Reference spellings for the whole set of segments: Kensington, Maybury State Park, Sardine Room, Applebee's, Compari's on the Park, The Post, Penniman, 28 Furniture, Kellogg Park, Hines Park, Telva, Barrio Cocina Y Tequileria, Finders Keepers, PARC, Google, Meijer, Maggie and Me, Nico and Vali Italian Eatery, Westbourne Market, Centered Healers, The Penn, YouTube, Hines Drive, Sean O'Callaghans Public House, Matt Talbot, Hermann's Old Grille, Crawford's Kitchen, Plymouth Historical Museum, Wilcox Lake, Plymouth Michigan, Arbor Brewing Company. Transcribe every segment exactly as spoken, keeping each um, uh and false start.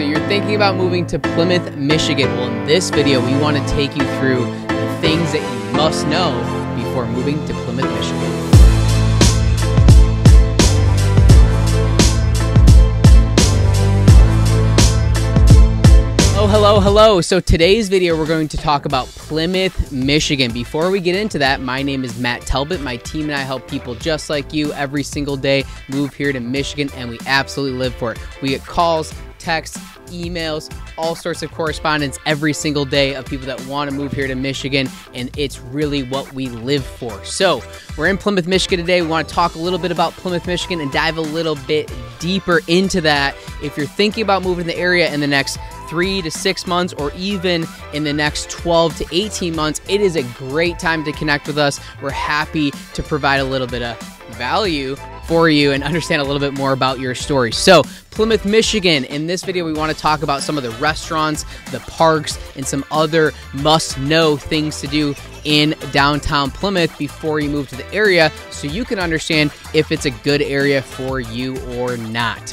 so you're thinking about moving to Plymouth, Michigan, well, in this video, we want to take you through the things that you must know before moving to Plymouth, Michigan. Hello, hello. So today's video, we're going to talk about Plymouth, Michigan. Before we get into that, my name is Matt Talbot. My team and I help people just like you every single day move here to Michigan, and we absolutely live for it. We get calls, texts, emails, all sorts of correspondence every single day of people that want to move here to Michigan, and it's really what we live for. So we're in Plymouth, Michigan today. We want to talk a little bit about Plymouth, Michigan and dive a little bit deeper into that. If you're thinking about moving to the area in the next three to six months or even in the next twelve to eighteen months, it is a great time to connect with us. We're happy to provide a little bit of value for you and understand a little bit more about your story. So Plymouth, Michigan, in this video, we want to talk about some of the restaurants, the parks, and some other must-know things to do in downtown Plymouth before you move to the area so you can understand if it's a good area for you or not.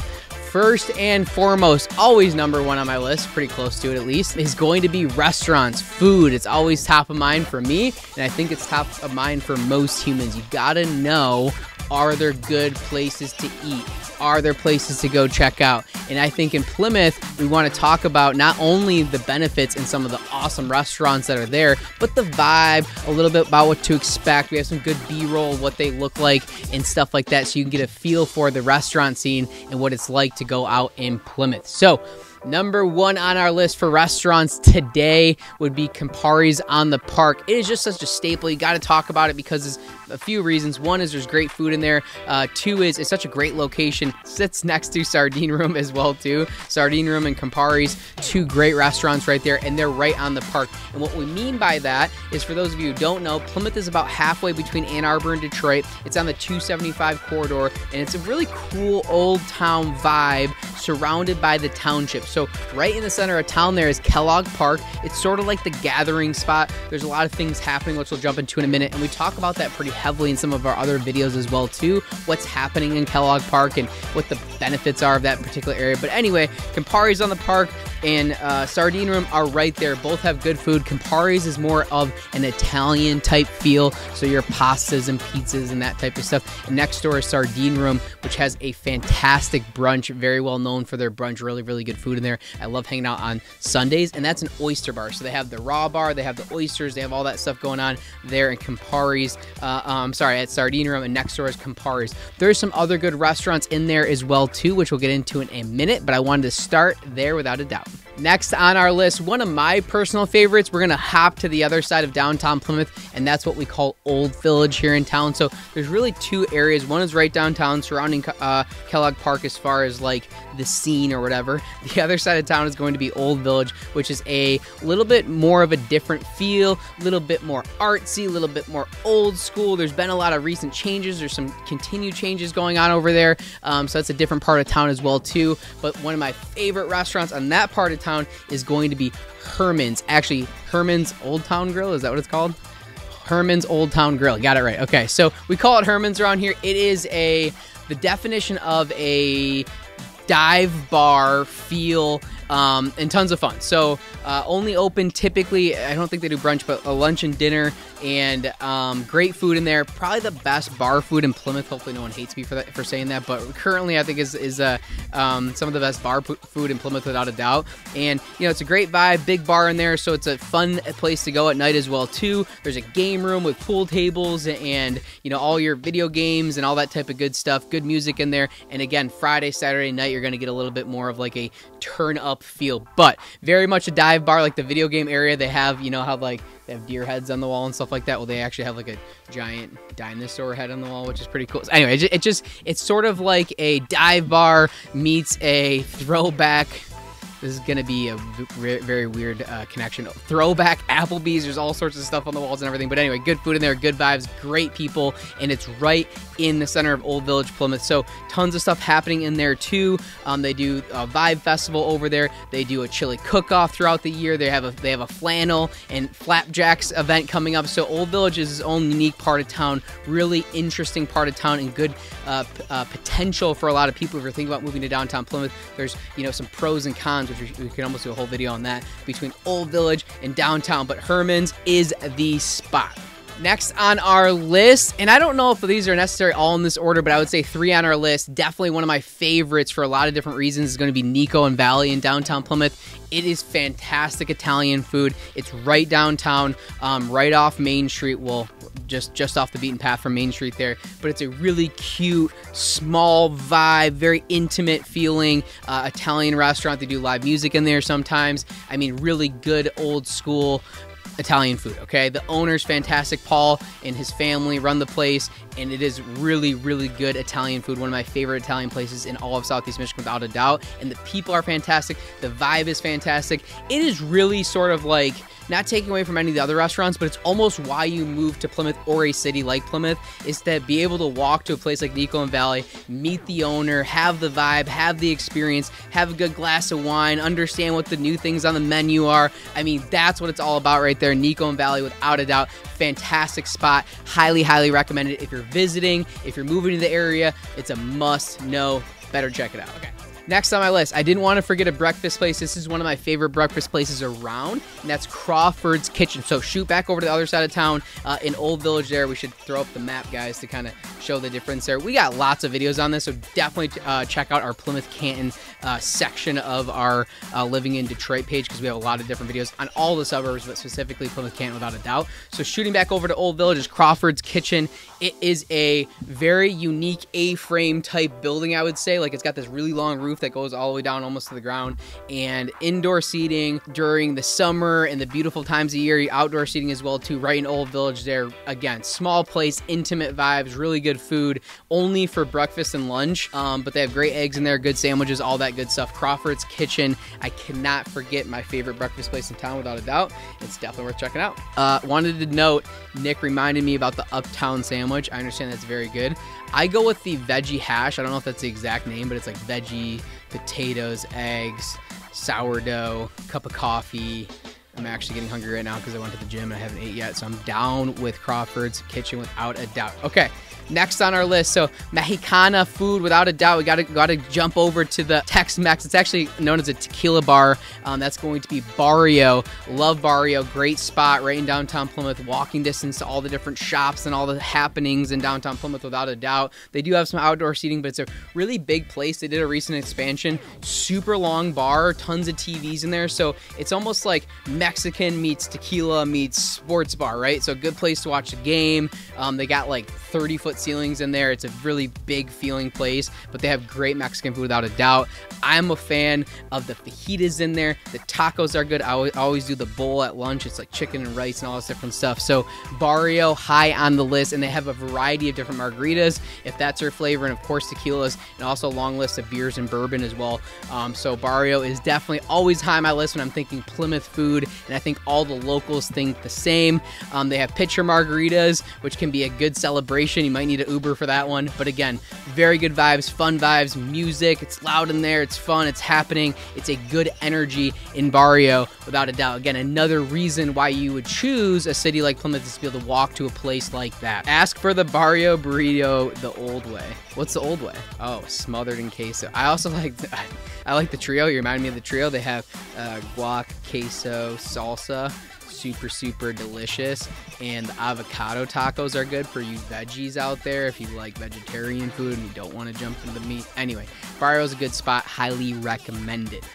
First and foremost, always number one on my list, pretty close to it at least, is going to be restaurants, food. It's always top of mind for me, and I think it's top of mind for most humans. You gotta know, are there good places to eat? Are there places to go check out? And I think in Plymouth, we want to talk about not only the benefits and some of the awesome restaurants that are there, but the vibe, a little bit about what to expect. We have some good B-roll, what they look like and stuff like that, so you can get a feel for the restaurant scene and what it's like to go out in Plymouth. So number one on our list for restaurants today would be Compari's on the Park. It is just such a staple. You got to talk about it because there's a few reasons. One is there's great food in there. Uh, two is it's such a great location. It sits next to Sardine Room as well too. Sardine Room and Compari's, two great restaurants right there, and they're right on the park. And what we mean by that is, for those of you who don't know, Plymouth is about halfway between Ann Arbor and Detroit. It's on the two seventy-five corridor, and it's a really cool old town vibe surrounded by the township. So right in the center of town there is Kellogg Park. It's sort of like the gathering spot. There's a lot of things happening, which we'll jump into in a minute. And we talk about that pretty heavily in some of our other videos as well too, what's happening in Kellogg Park and what the benefits are of that particular area. But anyway, Compari's on the Park and uh, Sardine Room are right there. Both have good food. Compari's is more of an Italian type feel. So your pastas and pizzas and that type of stuff. And next door is Sardine Room, which has a fantastic brunch, very well known for their brunch, really, really good food in there. I love hanging out on Sundays, and that's an oyster bar. So they have the raw bar, they have the oysters, they have all that stuff going on there in Compari's, uh, um, sorry, at Sardine Room, and next door is Compari's. There's some other good restaurants in there as well too, which we'll get into in a minute, but I wanted to start there without a doubt. Next on our list, one of my personal favorites, we're going to hop to the other side of downtown Plymouth, and that's what we call Old Village here in town. So there's really two areas. One is right downtown surrounding uh, Kellogg Park as far as like the scene or whatever. The other side of town is going to be Old Village, which is a little bit more of a different feel, a little bit more artsy, a little bit more old school. There's been a lot of recent changes. There's some continued changes going on over there. Um, so that's a different part of town as well too. But one of my favorite restaurants on that part of town is going to be Hermann's. Actually, Hermann's Old Town Grill, is that what it's called? Hermann's Old Town Grill, got it right. Okay, so we call it Hermann's around here. It is a, the definition of a dive bar feel, um, and tons of fun. So uh, only open typically, I don't think they do brunch, but a lunch and dinner, and um, great food in there. Probably the best bar food in Plymouth. Hopefully no one hates me for that, for saying that, but currently I think is, is uh, um, some of the best bar food in Plymouth without a doubt. And you know, it's a great vibe, big bar in there, so it's a fun place to go at night as well too. There's a game room with pool tables and you know, all your video games and all that type of good stuff, good music in there. And again, Friday, Saturday night, you're gonna get a little bit more of like a turn up feel, but very much a dive bar, like the video game area. They have, you know, how like they have deer heads on the wall and stuff like that. Well, they actually have like a giant dinosaur head on the wall, which is pretty cool. So anyway, it just, it just, it's sort of like a dive bar meets a throwback. This is going to be a very weird uh, connection. Throwback Applebee's. There's all sorts of stuff on the walls and everything. But anyway, good food in there, good vibes, great people. And it's right in the center of Old Village, Plymouth. So tons of stuff happening in there too. Um, they do a vibe festival over there. They do a chili cook-off throughout the year. They have a they have a flannel and flapjacks event coming up. So Old Village is its own unique part of town, really interesting part of town, and good uh, uh, potential for a lot of people. If you're thinking about moving to downtown Plymouth, there's you know some pros and cons. times, which we can almost do a whole video on that, between Old Village and downtown, but Hermann's is the spot. Next on our list, and I don't know if these are necessarily all in this order, but I would say three on our list. Definitely one of my favorites for a lot of different reasons is going to be Nico and Vali in downtown Plymouth. It is fantastic Italian food. It's right downtown, um, right off Main Street. Well, just, just off the beaten path from Main Street there. But it's a really cute, small vibe, very intimate feeling uh, Italian restaurant. They do live music in there sometimes. I mean, really good old school Italian food, okay? The owner's fantastic. Paul and his family run the place, and it is really, really good Italian food. One of my favorite Italian places in all of Southeast Michigan, without a doubt. And the people are fantastic. The vibe is fantastic. It is really sort of like, not taking away from any of the other restaurants, but it's almost why you move to Plymouth or a city like Plymouth, is to be able to walk to a place like Nico and Vali, meet the owner, have the vibe, have the experience, have a good glass of wine, understand what the new things on the menu are. I mean, that's what it's all about right there. Nico and Vali, without a doubt, fantastic spot. Highly, highly recommend it. If you're visiting, if you're moving to the area, it's a must-know. Better check it out. Okay. Next on my list, I didn't want to forget a breakfast place. This is one of my favorite breakfast places around, and that's Crawford's Kitchen. So shoot back over to the other side of town uh, in Old Village there. We should throw up the map, guys, to kind of show the difference there. We got lots of videos on this, so definitely uh, check out our Plymouth Canton uh, section of our uh, Living in Detroit page, because we have a lot of different videos on all the suburbs, but specifically Plymouth Canton without a doubt. So shooting back over to Old Village is Crawford's Kitchen. It is a very unique A-frame type building, I would say. Like, it's got this really long roof that goes all the way down almost to the ground, and indoor seating during the summer and the beautiful times of year, outdoor seating as well too, right in Old Village there. Again, small place, intimate vibes, really good food, only for breakfast and lunch, um, but they have great eggs in there, good sandwiches, all that good stuff. Crawford's Kitchen, I cannot forget my favorite breakfast place in town without a doubt. It's definitely worth checking out. Uh, wanted to note, Nick reminded me about the Uptown sandwich. I understand that's very good. I go with the veggie hash. I don't know if that's the exact name, but it's like veggie, potatoes, eggs, sourdough, cup of coffee. I'm actually getting hungry right now because I went to the gym and I haven't ate yet. So I'm down with Crawford's Kitchen without a doubt. Okay, next on our list. So Mexicana food, without a doubt. We got to got to jump over to the Tex-Mex. It's actually known as a tequila bar. Um, that's going to be Barrio. Love Barrio. Great spot right in downtown Plymouth. Walking distance to all the different shops and all the happenings in downtown Plymouth, without a doubt. They do have some outdoor seating, but it's a really big place. They did a recent expansion. Super long bar. Tons of T Vs in there. So it's almost like Mexican Mexican meets tequila meets sports bar, right? So a good place to watch the game. Um, they got like thirty foot ceilings in there. It's a really big feeling place, but they have great Mexican food without a doubt. I'm a fan of the fajitas in there. The tacos are good. I always, always do the bowl at lunch. It's like chicken and rice and all this different stuff. So Barrio, high on the list, and they have a variety of different margaritas, if that's your flavor, and of course tequilas, and also a long list of beers and bourbon as well. Um, so Barrio is definitely always high on my list when I'm thinking Plymouth food. And I think all the locals think the same. Um, they have pitcher margaritas, which can be a good celebration. You might need an Uber for that one. But again, very good vibes, fun vibes, music. It's loud in there. It's fun. It's happening. It's a good energy in Barrio, without a doubt. Again, another reason why you would choose a city like Plymouth is to be able to walk to a place like that. Ask for the Barrio burrito the old way. What's the old way? Oh, smothered in queso. I also like the, I like the trio. You remind me of the trio. They have uh, guac, queso, salsa, super super delicious, and the avocado tacos are good for you veggies out there if you like vegetarian food and you don't want to jump into the meat. Anyway, Barrio's a good spot, highly recommend it.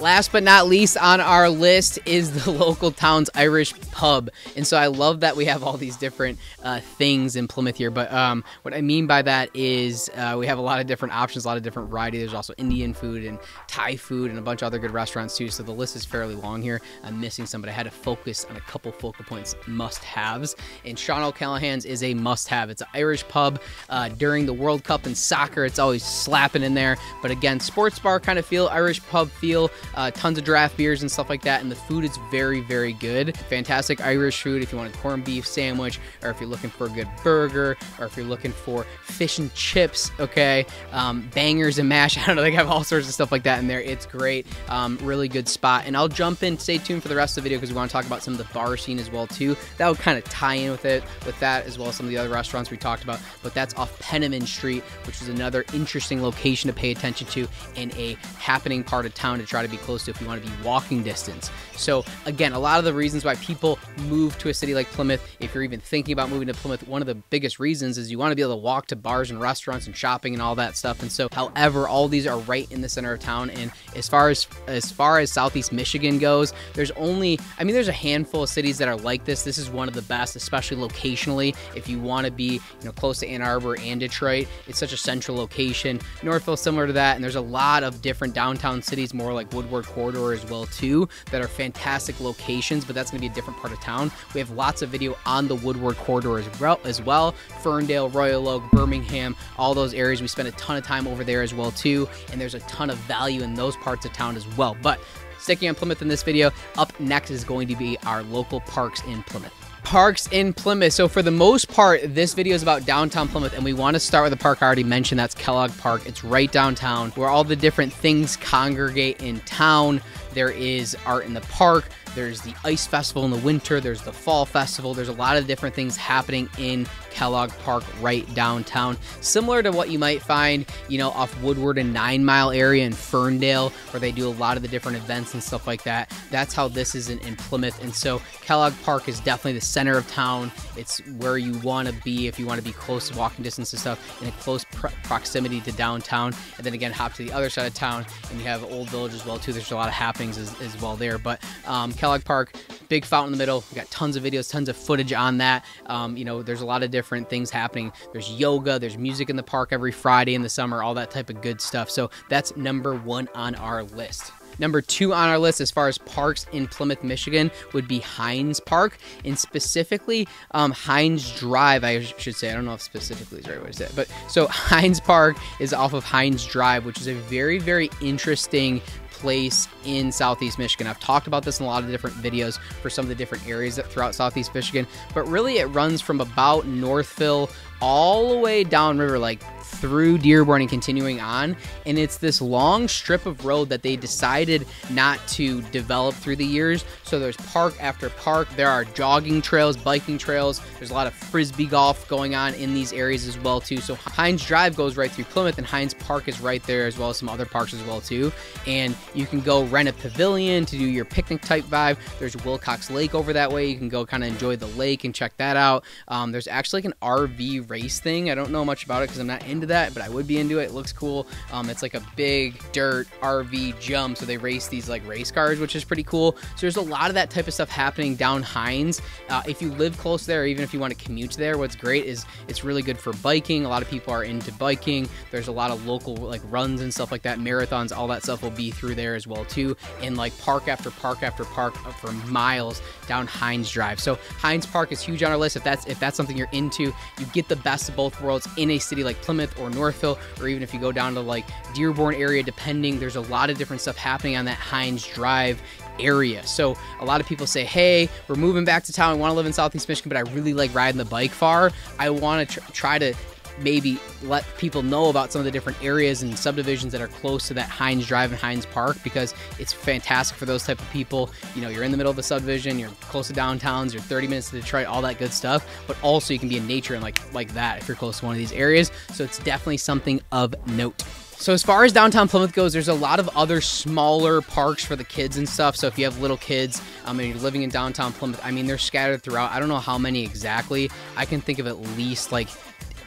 Last but not least on our list is the local town's Irish pub. And so I love that we have all these different uh, things in Plymouth here. But um, what I mean by that is uh, we have a lot of different options, a lot of different variety. There's also Indian food and Thai food and a bunch of other good restaurants too. So the list is fairly long here. I'm missing some, but I had to focus on a couple focal points, must-haves. And Sean O'Callaghans is a must-have. It's an Irish pub uh, during the World Cup and soccer. It's always slapping in there. But again, sports bar kind of feel, Irish pub feel. Uh, tons of draft beers and stuff like that, and the food is very very good. Fantastic Irish food if you want a corned beef sandwich, or if you're looking for a good burger, or if you're looking for fish and chips, okay, um, bangers and mash. I don't know, they have all sorts of stuff like that in there. It's great, um, really good spot. And I'll jump in, stay tuned for the rest of the video, because we want to talk about some of the bar scene as well too. That would kind of tie in with it, with that, as well as some of the other restaurants we talked about. But that's off Penniman Street, which is another interesting location to pay attention to in a happening part of town to try to be close to if you want to be walking distance. So again, a lot of the reasons why people move to a city like Plymouth, if you're even thinking about moving to Plymouth, one of the biggest reasons is you want to be able to walk to bars and restaurants and shopping and all that stuff. And so, however, all these are right in the center of town. And as far as as far as Southeast Michigan goes, there's only, I mean, there's a handful of cities that are like this. This is one of the best, especially locationally. If you want to be, you know, close to Ann Arbor and Detroit, it's such a central location. Northville, similar to that, and there's a lot of different downtown cities, more like Woodward Corridor as well too, that are fantastic locations, but that's going to be a different part of town. We have lots of video on the Woodward Corridor as well, as well. Ferndale, Royal Oak, Birmingham, all those areas. We spent a ton of time over there as well too, and there's a ton of value in those parts of town as well. But sticking on Plymouth in this video, up next is going to be our local parks in Plymouth. Parks in Plymouth. So for the most part, this video is about downtown Plymouth, and we want to start with the park I already mentioned. That's Kellogg Park. It's right downtown, where all the different things congregate in town. There is art in the park. There's the ice festival in the winter. There's the fall festival. There's a lot of different things happening in Kellogg Park right downtown. Similar to what you might find, you know, off Woodward and Nine Mile area in Ferndale, where they do a lot of the different events and stuff like that. That's how this is in, in Plymouth. And so Kellogg Park is definitely the center of town. It's where you want to be if you want to be close to walking distance and stuff, in a close pr proximity to downtown. And then again, hop to the other side of town and you have Old Village as well too. There's a lot of happenings as, as well there. But um, Kellogg Park, big fountain in the middle. We've got tons of videos, tons of footage on that. Um, you know, there's a lot of different things happening. There's yoga, there's music in the park every Friday in the summer, all that type of good stuff. So that's number one on our list. Number two on our list as far as parks in Plymouth, Michigan would be Hines Park, and specifically um, Hines Drive, I should say. I don't know if specifically is the right way to say it, but so Hines Park is off of Hines Drive, which is a very, very interesting place in Southeast Michigan. I've talked about this in a lot of different videos for some of the different areas that throughout Southeast Michigan, but really it runs from about Northville all the way downriver, like through Dearborn and continuing on. And it's this long strip of road that they decided not to develop through the years. So there's park after park. There are jogging trails, biking trails. There's a lot of frisbee golf going on in these areas as well too. So Hines Drive goes right through Plymouth, and Hines Park is right there, as well as some other parks as well too. And you can go rent a pavilion to do your picnic type vibe. There's Wilcox Lake over that way. You can go kind of enjoy the lake and check that out. Um, there's actually like an R V race thing. I don't know much about it because I'm not in into that, but I would be into it. It looks cool. Um, it's like a big dirt R V jump, so they race these like race cars, which is pretty cool. So there's a lot of that type of stuff happening down Hines. Uh, if you live close there, or even if you want to commute there, what's great is it's really good for biking. A lot of people are into biking. There's a lot of local like runs and stuff like that, marathons, all that stuff will be through there as well too, and like park after park after park for miles down Hines Drive. So Hines Park is huge on our list. If that's if that's something you're into, you get the best of both worlds in a city like Plymouth or Northville, or even if you go down to like Dearborn area, depending, there's a lot of different stuff happening on that Hines Drive area. So a lot of people say, hey, we're moving back to town, I want to live in Southeast Michigan, but I really like riding the bike far. I want to tr try to maybe let people know about some of the different areas and subdivisions that are close to that Hines Drive and Hines Park, because it's fantastic for those type of people. You know, you're in the middle of the subdivision, you're close to downtowns, you're thirty minutes to Detroit, all that good stuff, but also you can be in nature and like like that if you're close to one of these areas. So it's definitely something of note. So as far as downtown Plymouth goes, there's a lot of other smaller parks for the kids and stuff. So if you have little kids um, and you're living in downtown Plymouth, I mean, they're scattered throughout. I don't know how many exactly. I can think of at least like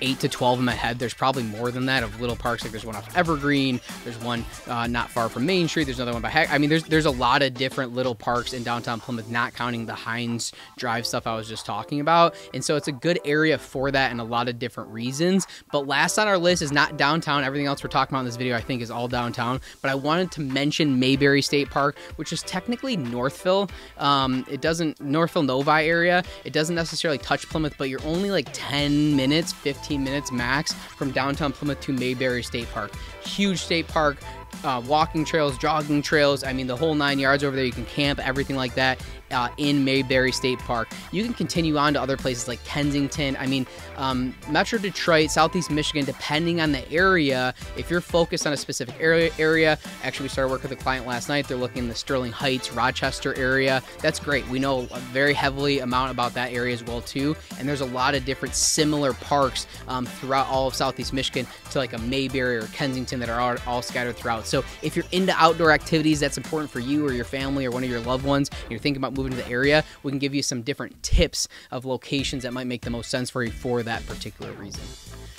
eight to twelve in my head. There's probably more than that of little parks. Like there's one off Evergreen. There's one uh, not far from Main Street. There's another one by Hack. I mean, there's there's a lot of different little parks in downtown Plymouth, not counting the Hines Drive stuff I was just talking about. And so it's a good area for that and a lot of different reasons. But last on our list is not downtown. Everything else we're talking about in this video, I think, is all downtown. But I wanted to mention Maybury State Park, which is technically Northville. Um, it doesn't, Northville Novi area. It doesn't necessarily touch Plymouth, but you're only like ten minutes, fifteen minutes max from downtown Plymouth to Maybury State Park. Huge state park, uh, walking trails, jogging trails. I mean, the whole nine yards over there. You can camp, everything like that. Uh, in Maybury State Park. You can continue on to other places like Kensington. I mean, um, Metro Detroit, Southeast Michigan, depending on the area, if you're focused on a specific area, area, actually we started working with a client last night, they're looking in the Sterling Heights, Rochester area. That's great. We know a very heavily amount about that area as well too. And there's a lot of different similar parks um, throughout all of Southeast Michigan to like a Maybury or Kensington that are all, all scattered throughout. out. So if you're into outdoor activities that's important for you or your family or one of your loved ones, and you're thinking about moving to the area, we can give you some different tips of locations that might make the most sense for you for that particular reason.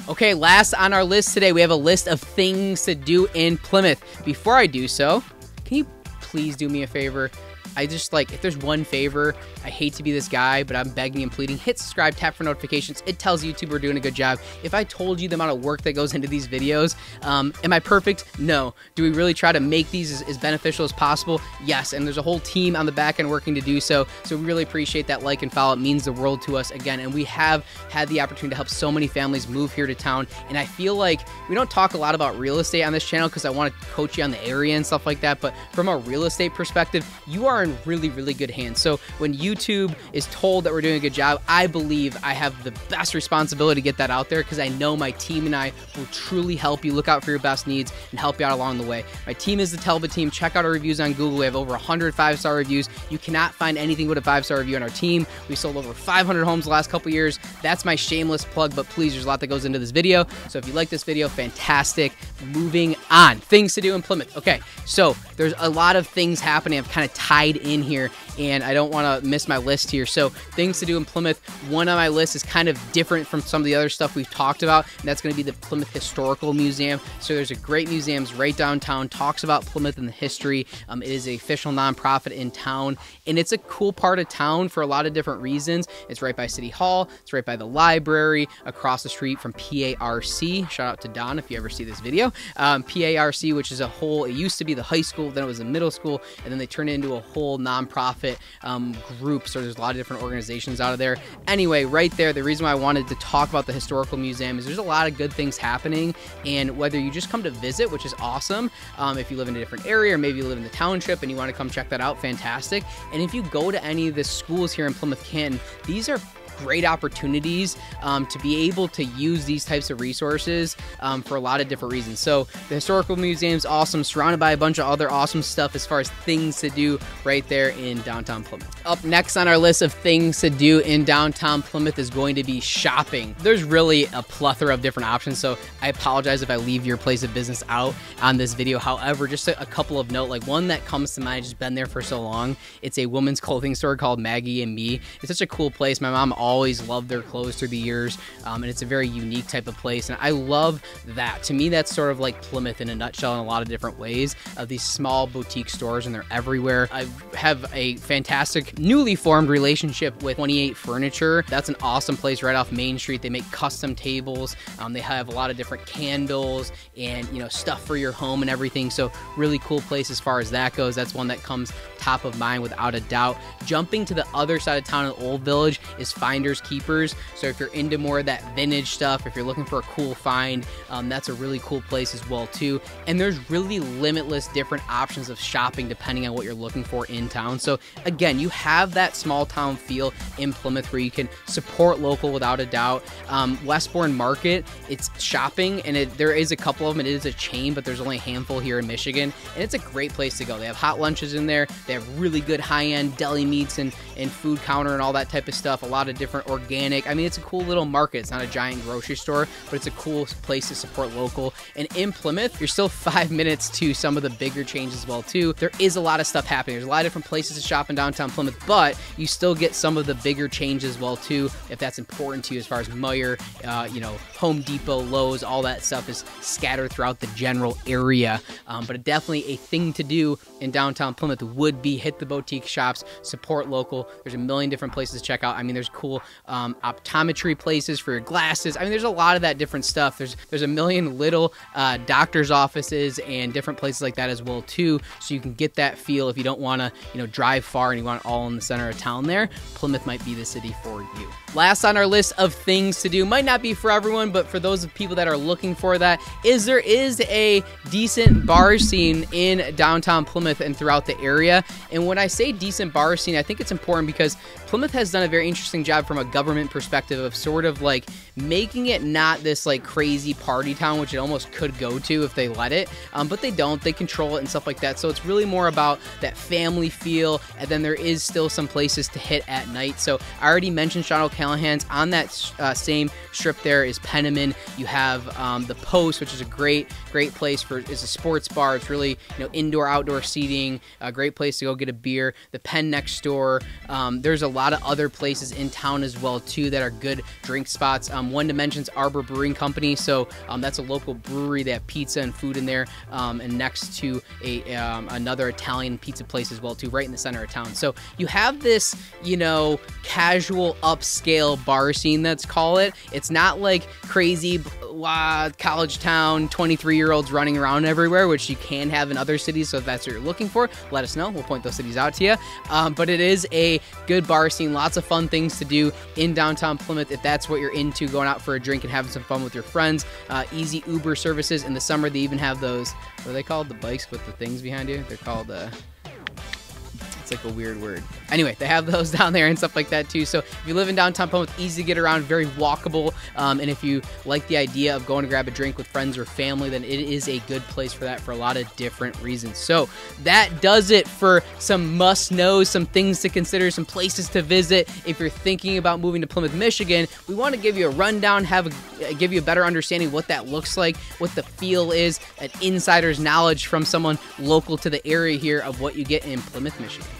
Okay, last on our list today, we have a list of things to do in Plymouth. Before I do so, can you please do me a favor? I just like, if there's one favor, I hate to be this guy, but I'm begging and pleading, hit subscribe, tap for notifications. It tells YouTube we're doing a good job. If I told you the amount of work that goes into these videos, um, am I perfect? No. Do we really try to make these as, as beneficial as possible? Yes. And there's a whole team on the back end working to do so. So we really appreciate that like and follow. It means the world to us again. And we have had the opportunity to help so many families move here to town. And I feel like we don't talk a lot about real estate on this channel because I want to coach you on the area and stuff like that. But from a real estate perspective, you are in really, really good hands. So when YouTube is told that we're doing a good job, I believe I have the best responsibility to get that out there because I know my team and I will truly help you look out for your best needs and help you out along the way. My team is the Telva team. Check out our reviews on Google. We have over one hundred five-star reviews. You cannot find anything but a five-star review on our team. We sold over five hundred homes the last couple years. That's my shameless plug, but please, there's a lot that goes into this video. So if you like this video, fantastic. Moving on. Things to do in Plymouth. Okay, so there's a lot of things happening. I've kind of tied in here and I don't want to miss my list here. So things to do in Plymouth, one on my list is kind of different from some of the other stuff we've talked about, and that's going to be the Plymouth Historical Museum. So there's a great museum right downtown, talks about Plymouth and the history. Um, it is an official nonprofit in town, and it's a cool part of town for a lot of different reasons. It's right by City Hall, it's right by the library, across the street from P A R C. Shout out to Don if you ever see this video. Um, P A R C, which is a whole, it used to be the high school, then it was the middle school, and then they turned it into a whole nonprofit um, groups, so there's a lot of different organizations out of there. Anyway, right there, the reason why I wanted to talk about the historical museum is there's a lot of good things happening, and whether you just come to visit, which is awesome, um, if you live in a different area or maybe you live in the township and you want to come check that out, fantastic. And if you go to any of the schools here in Plymouth Canton, these are great opportunities um, to be able to use these types of resources um, for a lot of different reasons. So the Historical Museum is awesome, surrounded by a bunch of other awesome stuff as far as things to do right there in downtown Plymouth. Up next on our list of things to do in downtown Plymouth is going to be shopping. There's really a plethora of different options, so I apologize if I leave your place of business out on this video. However, just a, a couple of note, like one that comes to mind, I've just been there for so long. It's a women's clothing store called Maggie and Me. It's such a cool place. My mom always loved their clothes through the years, um, and it's a very unique type of place, and I love that. To me, that's sort of like Plymouth in a nutshell in a lot of different ways, of these small boutique stores, and they're everywhere. I have a fantastic newly formed relationship with twenty-eight Furniture. That's an awesome place right off Main Street. They make custom tables. Um, they have a lot of different candles and, you know, stuff for your home and everything, so really cool place as far as that goes. That's one that comes top of mind without a doubt. Jumping to the other side of town in the Old Village is Finders Keepers. So if you're into more of that vintage stuff, if you're looking for a cool find, um, that's a really cool place as well too. And there's really limitless different options of shopping depending on what you're looking for in town. So again, you have that small town feel in Plymouth where you can support local without a doubt. Um, Westbourne Market, it's shopping, and it, there is a couple of them. It is a chain, but there's only a handful here in Michigan, and it's a great place to go. They have hot lunches in there. They have really good high-end deli meats and, and food counter and all that type of stuff. A lot of different organic. I mean, it's a cool little market. It's not a giant grocery store, but it's a cool place to support local. And in Plymouth, you're still five minutes to some of the bigger chains as well too. There is a lot of stuff happening. There's a lot of different places to shop in downtown Plymouth, but you still get some of the bigger chains as well too, if that's important to you, as far as Meijer, uh, you know, Home Depot, Lowe's, all that stuff is scattered throughout the general area. Um, but definitely a thing to do in downtown Plymouth would be hit the boutique shops, support local. There's a million different places to check out. I mean, there's cool um, optometry places for your glasses. I mean, there's a lot of that different stuff. There's there's a million little uh, doctor's offices and different places like that as well too. So you can get that feel if you don't want to, you know, drive far and you want it all in the center of town there. Plymouth might be the city for you. Last on our list of things to do, might not be for everyone, but for those people that are looking for that, is there is a decent bar scene in downtown Plymouth and throughout the area. And when I say decent bar scene, I think it's important because Plymouth has done a very interesting job at from a government perspective of sort of like making it not this like crazy party town, which it almost could go to if they let it, um, but they don't. They control it and stuff like that. So it's really more about that family feel, and then there is still some places to hit at night. So I already mentioned Sean O'Callaghans. On that uh, same strip there is Penniman. You have um, The Post, which is a great, great place for, it's a sports bar. It's really, you know, indoor, outdoor seating, a great place to go get a beer. The Penn next door. Um, there's a lot of other places in town as well too that are good drink spots. Um, one to mention is Arbor Brewing Company. So um, that's a local brewery. They have pizza and food in there, um, and next to a um, another Italian pizza place as well too, right in the center of town. So you have this, you know, casual upscale bar scene, let's call it. It's not like crazy blah, college town twenty-three year olds running around everywhere, which you can have in other cities. So if that's what you're looking for, let us know. We'll point those cities out to you. Um, but it is a good bar scene, lots of fun things to do in downtown Plymouth. If that's what you're into, going out for a drink and having some fun with your friends, uh, easy Uber services. In the summer, they even have those, what are they called? The bikes with the things behind you? They're called, uh, it's like a weird word. Anyway, they have those down there and stuff like that too. So if you live in downtown Plymouth, easy to get around, very walkable. Um, and if you like the idea of going to grab a drink with friends or family, then it is a good place for that for a lot of different reasons. So that does it for some must-knows, some things to consider, some places to visit. If you're thinking about moving to Plymouth, Michigan, we want to give you a rundown, have a, give you a better understanding of what that looks like, what the feel is, an insider's knowledge from someone local to the area here of what you get in Plymouth, Michigan.